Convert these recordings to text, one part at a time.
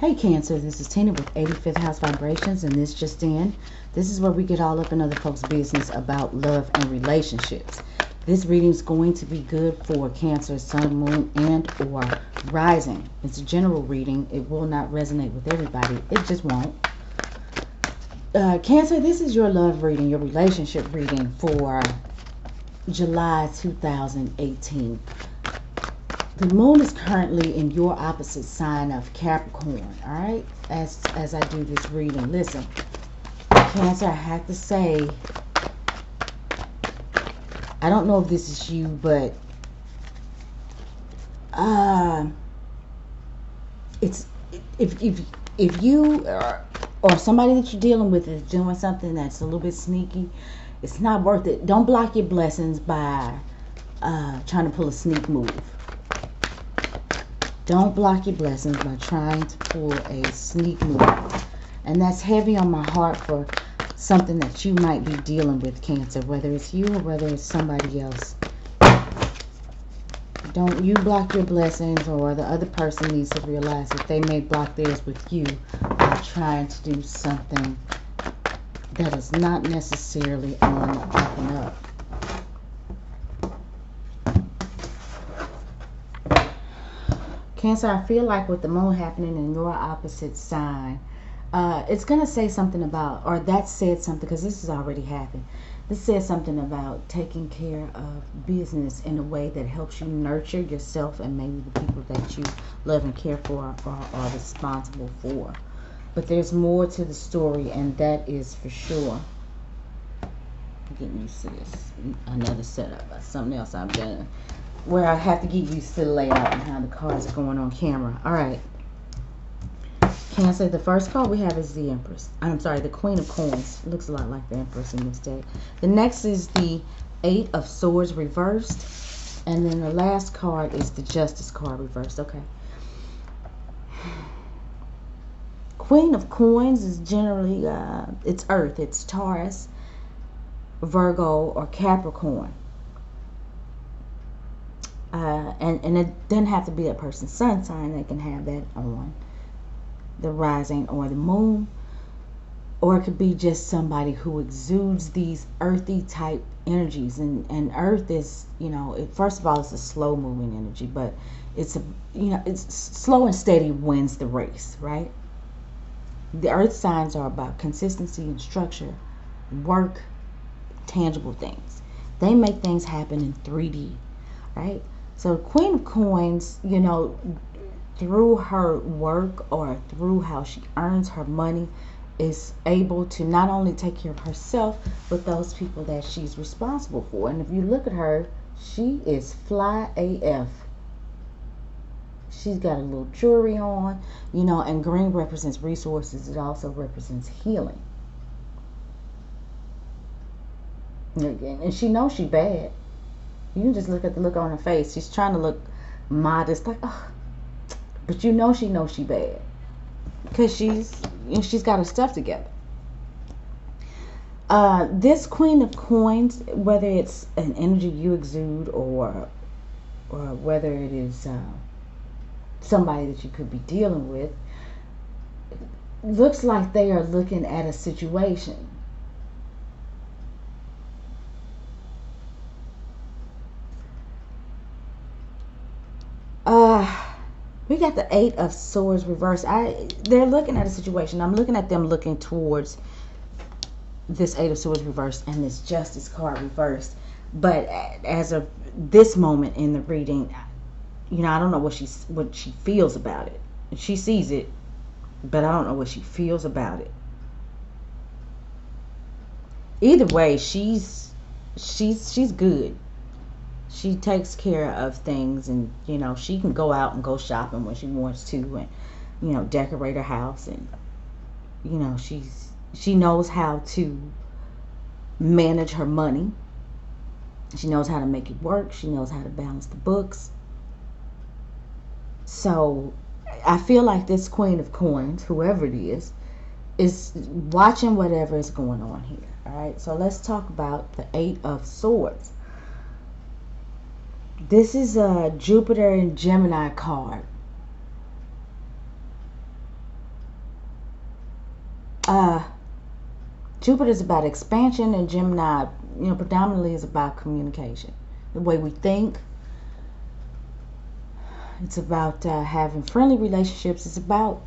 Hey Cancer, this is Tina with 85th House Vibrations, and this just in. This is where we get all up in other folks' business about love and relationships. This reading is going to be good for Cancer, Sun, Moon, and or Rising. It's a general reading. It will not resonate with everybody. It just won't. Cancer, this is your love reading, your relationship reading for July 2018. The moon is currently in your opposite sign of Capricorn, all right? As I do this reading, listen, Cancer, I have to say, I don't know if this is you, but if you or somebody that you're dealing with is doing something that's a little bit sneaky, it's not worth it. Don't block your blessings by trying to pull a sneak move. Don't block your blessings by trying to pull a sneak move. And that's heavy on my heart for something that you might be dealing with, Cancer, whether it's you or whether it's somebody else. Don't you block your blessings, or the other person needs to realize that they may block theirs with you by trying to do something that is not necessarily on the up and up. Cancer, I feel like with the moon happening in your opposite sign, it's going to say something about, or that said something, because this has already happened. This says something about taking care of business in a way that helps you nurture yourself and maybe the people that you love and care for or are responsible for. But there's more to the story, and that is for sure. I'm getting used to this. Another setup by something else I've done, where I have to get used to the layout and how the cards are going on camera. Alright. Cancer, the first card we have is the Empress. I'm sorry, the Queen of Coins. Looks a lot like the Empress in this deck. The next is the Eight of Swords reversed. And then the last card is the Justice card reversed. Okay. Queen of Coins is generally, it's Earth. It's Taurus, Virgo, or Capricorn. And it doesn't have to be that person's sun sign. They can have that on the rising or the moon. Or it could be just somebody who exudes these earthy type energies. And earth is, you know, it, first of all, it's a slow moving energy. But it's, it's slow and steady wins the race, right? The earth signs are about consistency and structure, work, tangible things. They make things happen in 3D, right? So Queen of Coins, you know, through her work or through how she earns her money, is able to not only take care of herself, but those people that she's responsible for. And if you look at her, she is fly AF. She's got a little jewelry on, you know, and green represents resources. It also represents healing. And she knows she's bad. You can just look at the look on her face. She's trying to look modest, like, oh. But you know she knows she bad, because she's got her stuff together. This Queen of Coins, whether it's an energy you exude or whether it is somebody that you could be dealing with, looks like they are looking at a situation. We got the Eight of Swords reversed. They're looking at a situation. I'm looking at them looking towards this Eight of Swords reversed and this Justice card reversed. But as of this moment in the reading, you know, I don't know what she feels about it. She sees it, but I don't know what she feels about it. Either way, she's good. She takes care of things, and, you know, she can go out and go shopping when she wants to, and, you know, decorate her house, and, you know, she knows how to manage her money. She knows how to make it work. She knows how to balance the books. So I feel like this Queen of Coins, whoever it is watching whatever is going on here. All right, so let's talk about the Eight of Swords. This is a Jupiter and Gemini card. Jupiter is about expansion, and Gemini, predominantly is about communication. The way we think. It's about having friendly relationships. It's about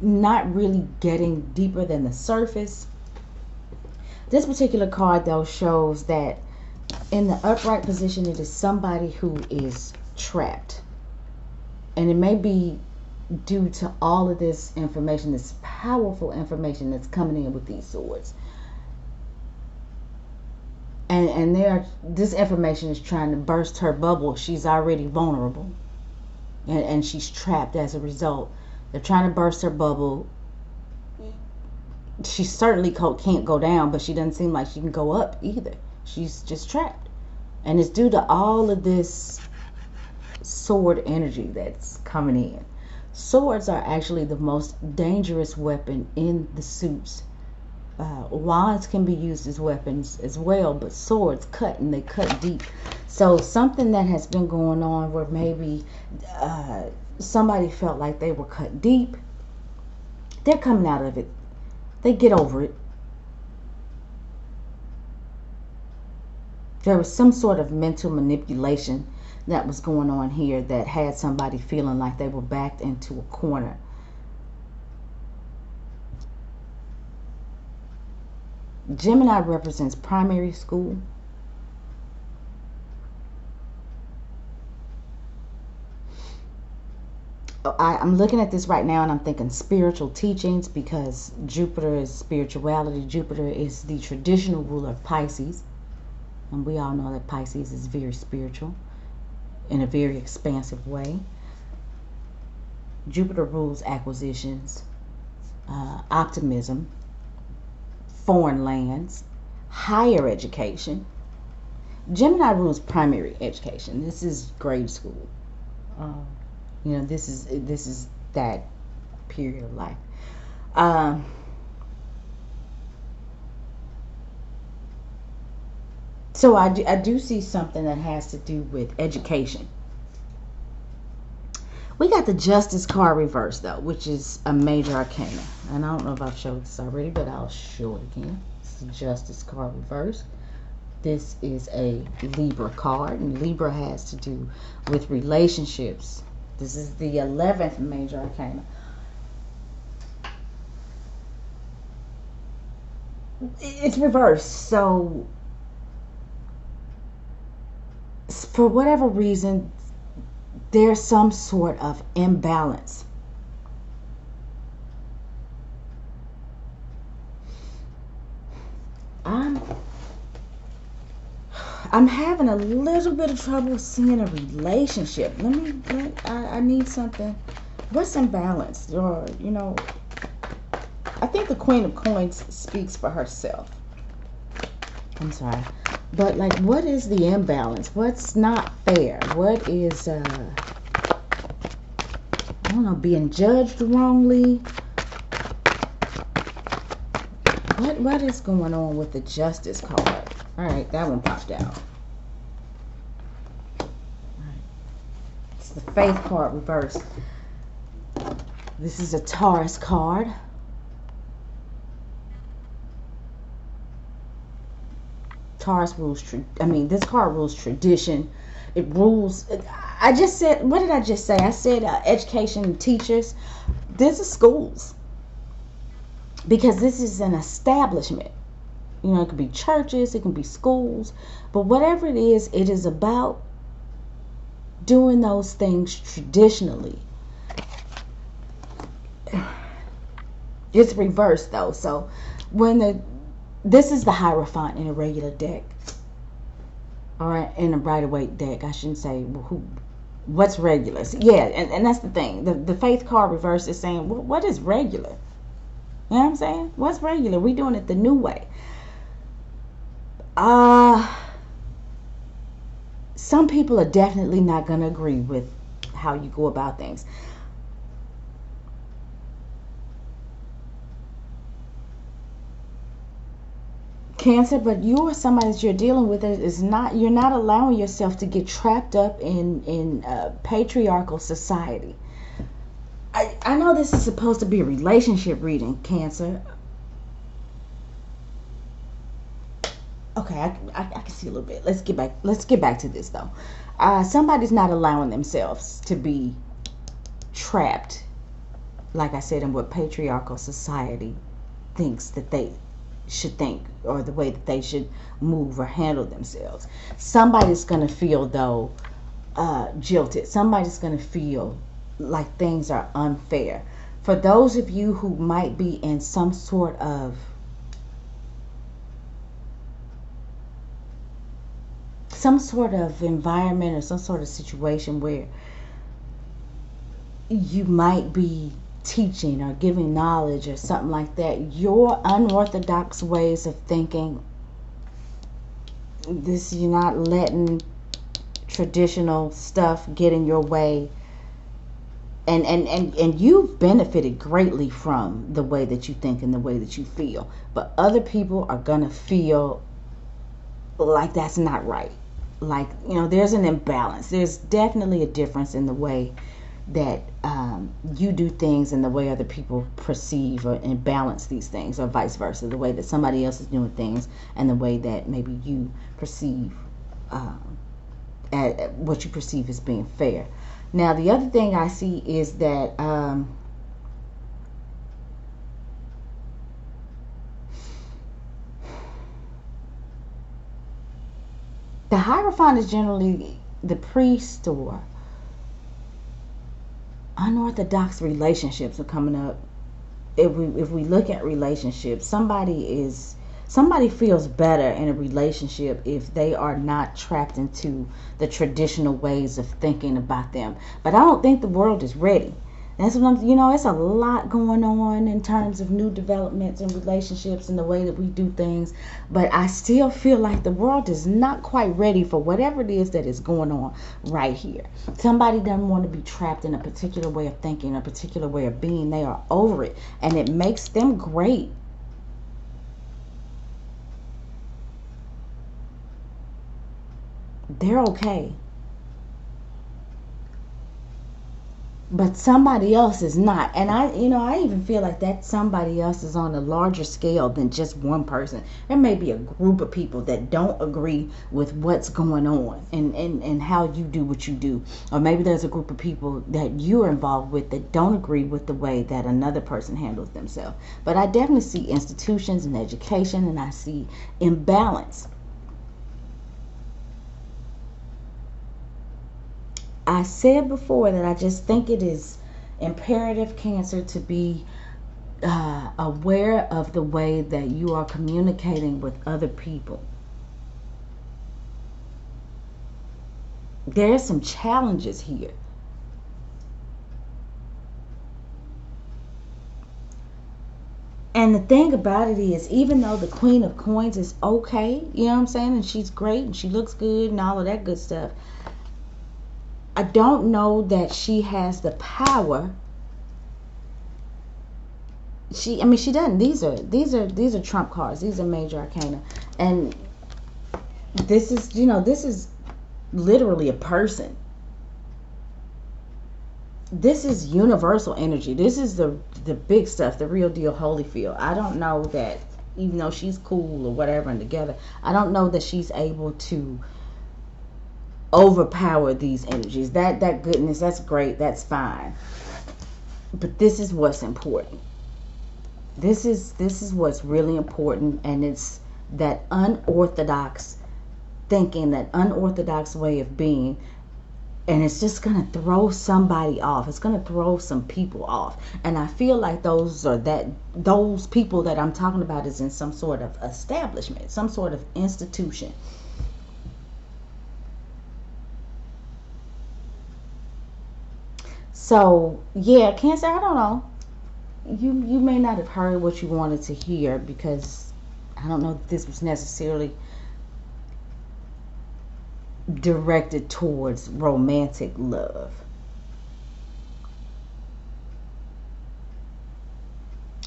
not really getting deeper than the surface. This particular card, though, shows that in the upright position, it is somebody who is trapped. And it may be due to all of this information, this powerful information that's coming in with these swords. And this information is trying to burst her bubble. She's already vulnerable. And she's trapped as a result. They're trying to burst her bubble. She certainly can't go down, but she doesn't seem like she can go up either. She's just trapped. And it's due to all of this sword energy that's coming in. Swords are actually the most dangerous weapon in the suits. Wands can be used as weapons as well, but swords cut, and they cut deep. So something that has been going on where maybe somebody felt like they were cut deep, they're coming out of it. They get over it. There was some sort of mental manipulation that was going on here that had somebody feeling like they were backed into a corner. Gemini represents primary school. I'm looking at this right now and I'm thinking spiritual teachings, because Jupiter is spirituality. Jupiter is the traditional ruler of Pisces. And we all know that Pisces is very spiritual in a very expansive way. Jupiter rules acquisitions, optimism, foreign lands, higher education. Gemini rules primary education. This is grade school. This is that period of life. So I do see something that has to do with education. We got the Justice card reversed, though, which is a major arcana. And I don't know if I've showed this already, but I'll show it again. It's the Justice card reversed. This is a Libra card, and Libra has to do with relationships. This is the 11th major arcana. It's reversed, so for whatever reason, there's some sort of imbalance. I'm having a little bit of trouble seeing a relationship. I need something. What's imbalanced? Or, I think the Queen of Coins speaks for herself. I'm sorry. But, what is the imbalance? What's not fair? What is, being judged wrongly? What is going on with the Justice card? All right, that one popped out. All right. It's the Faith card reversed. This is a Taurus card. This card rules tradition. It rules, what did I just say? I said education and teachers. This is schools. Because this is an establishment. It could be churches, it can be schools. But whatever it is about doing those things traditionally. It's reversed, though. So when this is the Hierophant in a regular deck, or in a Rider-Waite deck. I shouldn't say what's regular. Yeah, and that's the thing. The Faith card reverse is saying, what is regular? You know what I'm saying? What's regular? We're doing it the new way. Some people are definitely not going to agree with how you go about things. Cancer, but you or somebody that you're dealing with is not. You're not allowing yourself to get trapped up in patriarchal society. I know this is supposed to be a relationship reading, Cancer, Okay, I can see a little bit. Let's get back to this though. Somebody's not allowing themselves to be trapped, like I said, in what patriarchal society thinks that they should think, or the way that they should move or handle themselves. Somebody's going to feel, though, jilted. Somebody's going to feel like things are unfair. For those of you who might be in some sort of environment or some sort of situation where you might be teaching or giving knowledge or something like that, your unorthodox ways of thinking, this, you're not letting traditional stuff get in your way, and you've benefited greatly from the way that you think and the way that you feel, but other people are gonna feel like that's not right. Like, you know, there's an imbalance. There's definitely a difference in the way that you do things and the way other people perceive or and balance these things, or vice versa, the way that somebody else is doing things and the way that maybe you perceive what you perceive as being fair. Now, the other thing I see is that the Hierophant is generally the priest, or unorthodox relationships are coming up. If we look at relationships, somebody feels better in a relationship if they are not trapped into the traditional ways of thinking about them. But I don't think the world is ready. That's what I'm, you know, it's a lot going on in terms of new developments and relationships and the way that we do things. But I still feel like the world is not quite ready for whatever it is that is going on right here. Somebody doesn't want to be trapped in a particular way of thinking, a particular way of being. They are over it, and it makes them great. They're okay. But somebody else is not. And I even feel like that somebody else is on a larger scale than just one person. There may be a group of people that don't agree with what's going on and how you do what you do. Or maybe there's a group of people that you're involved with that don't agree with the way that another person handles themselves. But I definitely see institutions and education, and I see imbalance. I said before that I just think it is imperative, Cancer, to be aware of the way that you are communicating with other people. There are some challenges here. And the thing about it is, even though the Queen of Coins is okay, you know what I'm saying, and she's great and she looks good and all of that good stuff, I don't know that she has the power. She doesn't. These are trump cards. These are major arcana, and this is literally a person. This is universal energy. This is the big stuff, the real deal, Holyfield. I don't know that, even though she's cool or whatever and together, I don't know that she's able to overpower these energies. That goodness, that's great, that's fine, but this is what's important. This is what's really important, and it's that unorthodox thinking, that unorthodox way of being, and it's just gonna throw somebody off. It's gonna throw some people off, and I feel like those people that I'm talking about is in some sort of establishment, some sort of institution. So, yeah, Cancer, I don't know. You may not have heard what you wanted to hear, because I don't know that this was necessarily directed towards romantic love.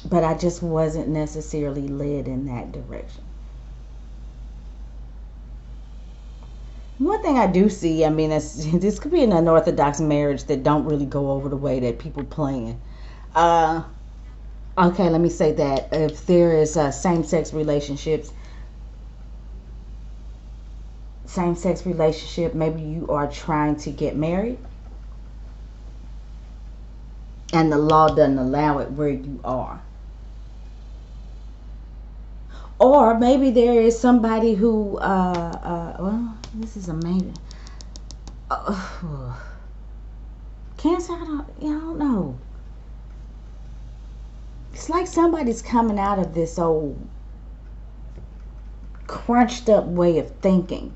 But I just wasn't necessarily led in that direction. One thing I do see, this could be an unorthodox marriage that don't really go over the way that people plan. Okay, let me say that. If there is same-sex relationships, same-sex relationship. Maybe you are trying to get married and the law doesn't allow it where you are. Or maybe there is somebody who, well, this is amazing. Cancer, I don't know. It's like somebody's coming out of this old crunched up way of thinking.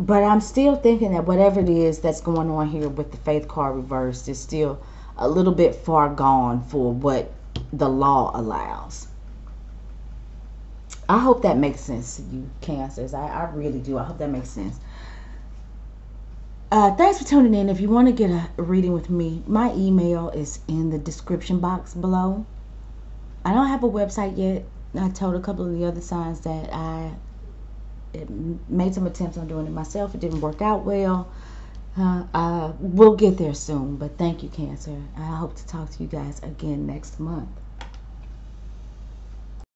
But I'm still thinking that whatever it is that's going on here with the Faith card reversed is still a little bit far gone for what the law allows. I hope that makes sense to you, Cancers. I really do. I hope that makes sense. Thanks for tuning in. If you want to get a reading with me, my email is in the description box below. I don't have a website yet. I told a couple of the other signs that I made some attempts on doing it myself. It didn't work out well. We'll get there soon. But thank you, Cancer. I hope to talk to you guys again next month.